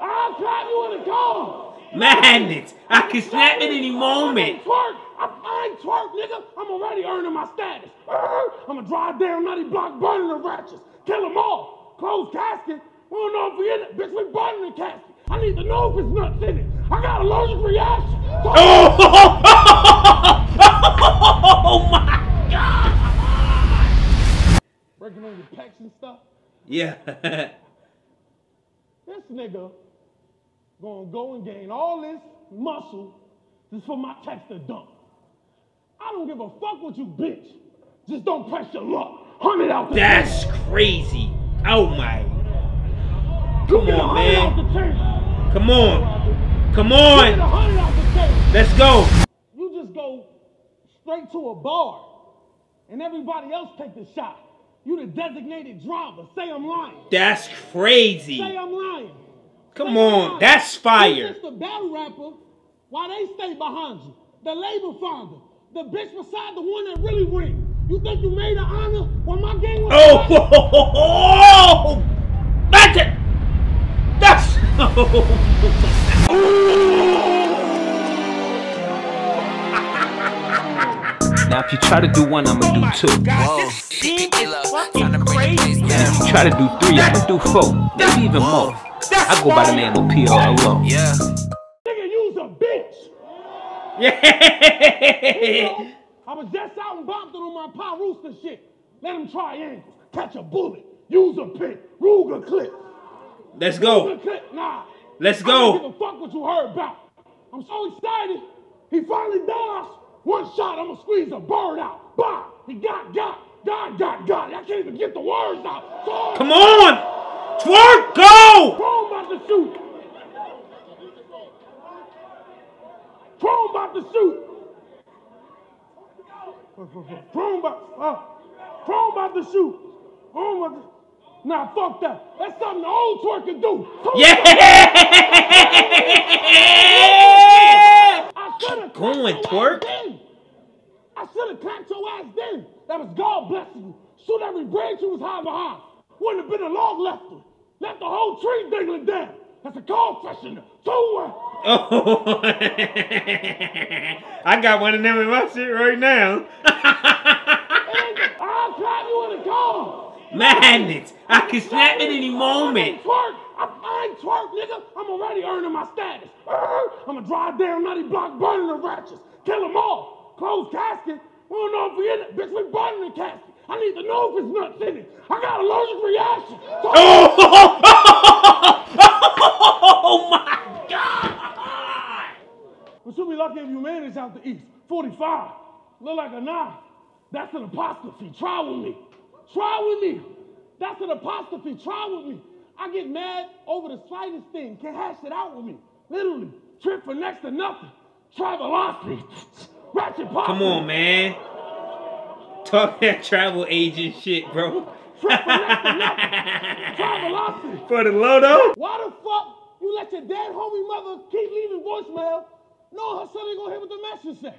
I'll trap you in a dog. Madness. I can snap it any moment. I ain't twerk, nigga. I'm already earning my status. I'm gonna drive down Nutty Block burning the ratchets. Kill them all. Closed casket. We don't know if we in it. Bitch, we burning the casket. I need to know if it's nuts in it. I got an allergic reaction. So oh my God. Breaking on your pecs and stuff? Yeah. This nigga gonna go and gain all this muscle just for my text to dump. I don't give a fuck what you bitch. Just don't press your luck. 100 out the That's tank. Crazy. Oh my. Come on, man. Come on. Come on. Let's go. You just go straight to a bar and everybody else take the shot. You the designated driver. Say I'm lying. That's crazy. Say I'm lying. Come on. That's fire. You just the battle rapper while they stay behind you. The label finder. The bitch beside the one that really ring. You think you made an honor when my game was that's it. That's Now if you try to do one, I'ma do two. Whoa. Now if you try to do three, I'ma do four. Maybe even more. I go by the name of PRO. Yeah. Nigga, you's a bitch. Yeah. I was just out and bopping on my Pa Rooster shit. Let him try angles. Catch a bullet. Use a pick. Ruger clip. Let's go. Clip. Nah. Let's go. I don't give a fuck what you heard about. I'm so excited. He finally dies. One shot. I'm going to squeeze a bird out. Bah. He got. I can't even get the words out. So come on. Twerk. Go. Bro, I'm about to shoot. Chrome about to shoot. Chrome about to shoot. Oh my God. Nah, fuck that. That's something the old twerk can do. Yeah! I should have going twerk. I should have clapped your ass then. That was God blessing you. Shoot every branch you was high behind. Wouldn't have been a log left. Left the whole tree dangling down. That's a cold freshener. Oh, I got one of them in my shit right now. I'll trap you in a car. Madness. I can snap it any moment. I ain't twerk, nigga. I'm already earning my status. I'm gonna drive down Nutty Block burning the ratchets. Kill them all. Closed casket. We don't know if we in it. Bitch, we burning the casket. I need to know if it's nuts in it. I got an allergic reaction. So oh my God! We should be lucky if you manage out the east. 45. Look like a 9. That's an apostrophe. Try with me. Try with me. That's an apostrophe. Try with me. I get mad over the slightest thing. Can't hash it out with me. Literally. Trip for next to nothing. Try velocity. Ratchet pop. Come on, man. Talk that travel agent shit, bro. For the Lodo? Why the fuck you let your dead homie mother keep leaving voicemail? No, her son ain't gonna hear what the message said.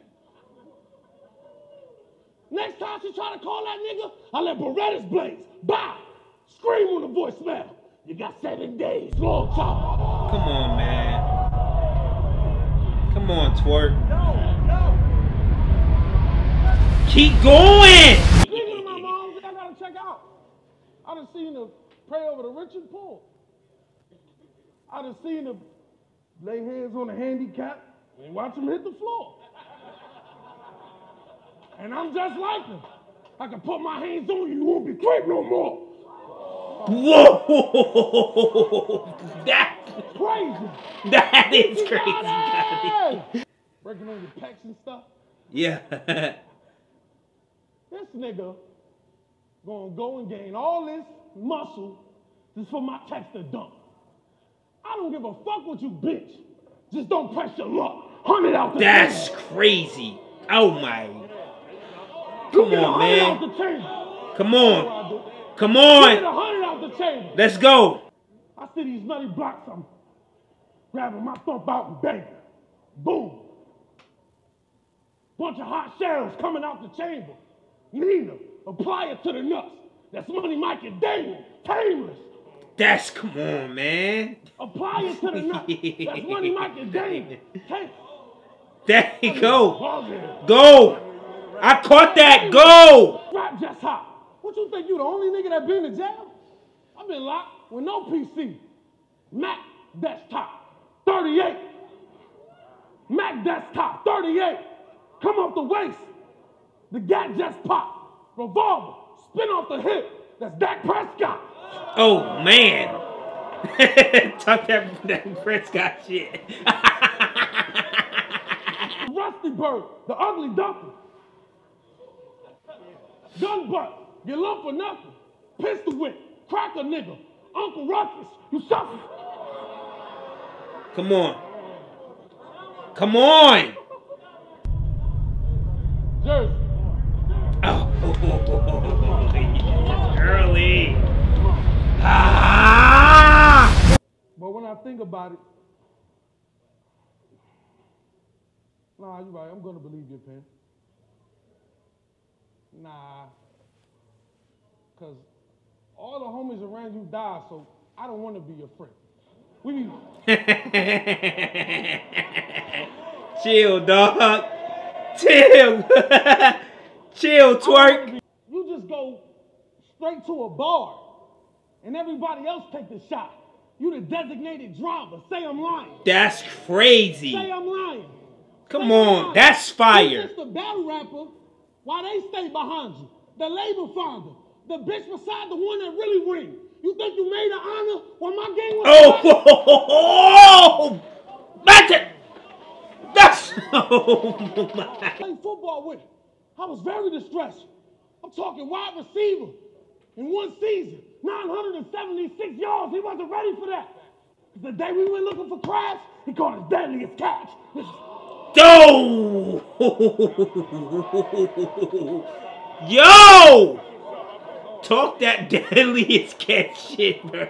Next time she try to call that nigga, I let Berettas blaze. Bye. Scream on the voicemail. You got 7 days. Long chopper. Come on, man. Come on, twerk. No. Keep going! Speaking of my mom, I gotta check out. I done seen her pray over the rich and poor. I done seen her lay hands on the handicapped and watch them hit the floor. And I'm just like her. I can put my hands on you, you won't be quick no more. Whoa! That's crazy. That is crazy. Breaking on your pecs and stuff? Yeah. This nigga gonna go and gain all this muscle just for my text to dump. I don't give a fuck what you bitch. Just don't press your luck. 100 out the That's tank. Crazy. Oh my. Come on, man. Come on. Come on. 100 out the chamber. Let's go. I see these Nutty Blocks. I'm grabbing my thump out and banging. Boom. Bunch of hot shells coming out the chamber. Nina, apply it to the nuts. That's Money Mike and Daniel. Tameless. That's, come on, man. Apply it to the nut. That's Money Mike's game. Take. There you go. Go. I caught that. Go. Rap just hot. What you think? You the only nigga that been to jail? I've been locked with no PC. Mac desktop 38. Mac desktop 38. Come off the waist. The gat just popped. Revolver. Spin off the hip. That's Dak Prescott. Oh, man. Talk that Dak Prescott shit. Rusty Bird, the ugly dumpling. Gun butt, you lump for nothing. Pistol whip, cracker nigga. Uncle Ruckus, you suffer. Come on. Come on. Jersey. Oh, it's early. Ah! But when I think about it, nah, you're right. I'm going to believe you, Penn. Nah. Because all the homies around you die, so I don't want to be your friend. We be... Chill, dog. Chill. Chill, twerk. You just go straight to a bar, and everybody else take the shot. You the designated driver. Say I'm lying. That's crazy. Say I'm lying. Come on, that's fire. You're just a battle rapper while they stay behind you. The labor finder. The bitch beside the one that really ring. You think you made an honor when my game was... Oh! That's it! That's... Oh, my. I played football with it. I was very distressed. I'm talking wide receiver. In one season, 976 yards. He wasn't ready for that. The day we went looking for Crash, he caught his deadliest catch. Yo! Yo! Talk that deadliest catch shit, bro.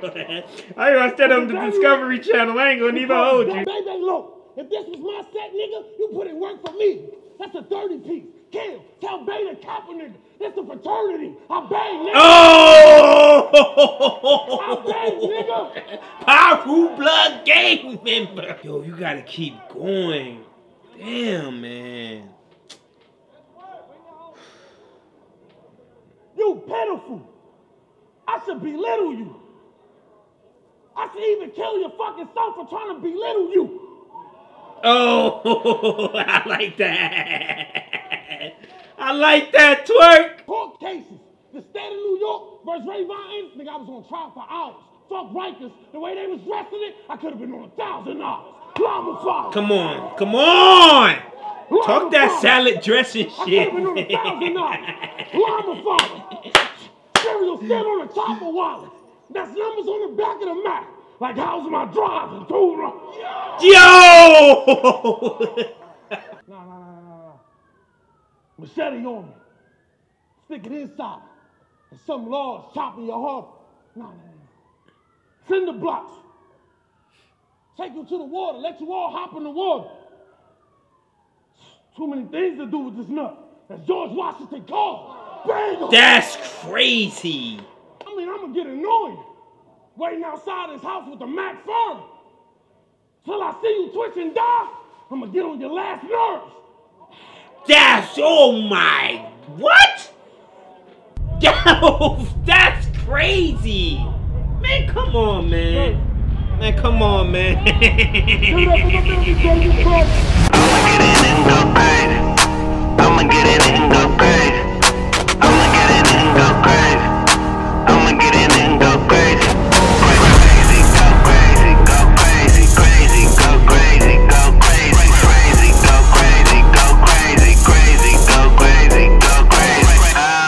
I watched that on the Discovery Channel. I ain't gonna even hold you. Baby, look, if this was my set, nigga, you put in work for me. That's a 30 piece. Kill. Tell Beta Kaepernick. That's a fraternity. I bang, nigga. Oh! I bang, nigga. Powerful blood gang member. Yo, you gotta keep going. Damn, man. You pitiful. I should belittle you. I should even kill your fucking self for trying to belittle you. Oh, I like that. I like that, twerk. Court cases. The state of New York versus Rayvon Anderson. I was on trial for hours. Fuck Rikers. The way they was dressing it, I could have been on $1,000. Come on, come on! Talk that salad dressing shit. Llama Father. Cereal set on the top of Wallace. That's numbers on the back of the map. Like, how's my driving, dude? Yo! Nah. Machete on me. Stick it inside. And some laws chopping your heart. Nah. Cinder blocks. Take you to the water, let you all hop in the water. Too many things to do with this nut. That's George Washington Carver. That's crazy. I mean, I'm gonna get annoyed waiting outside his house with the Mac firm. Till I see you twitch and die, I'm gonna get on your last nerves. That's, oh my, what? Yo, that's crazy. Man, come on, man. Hey. Man, come on, man.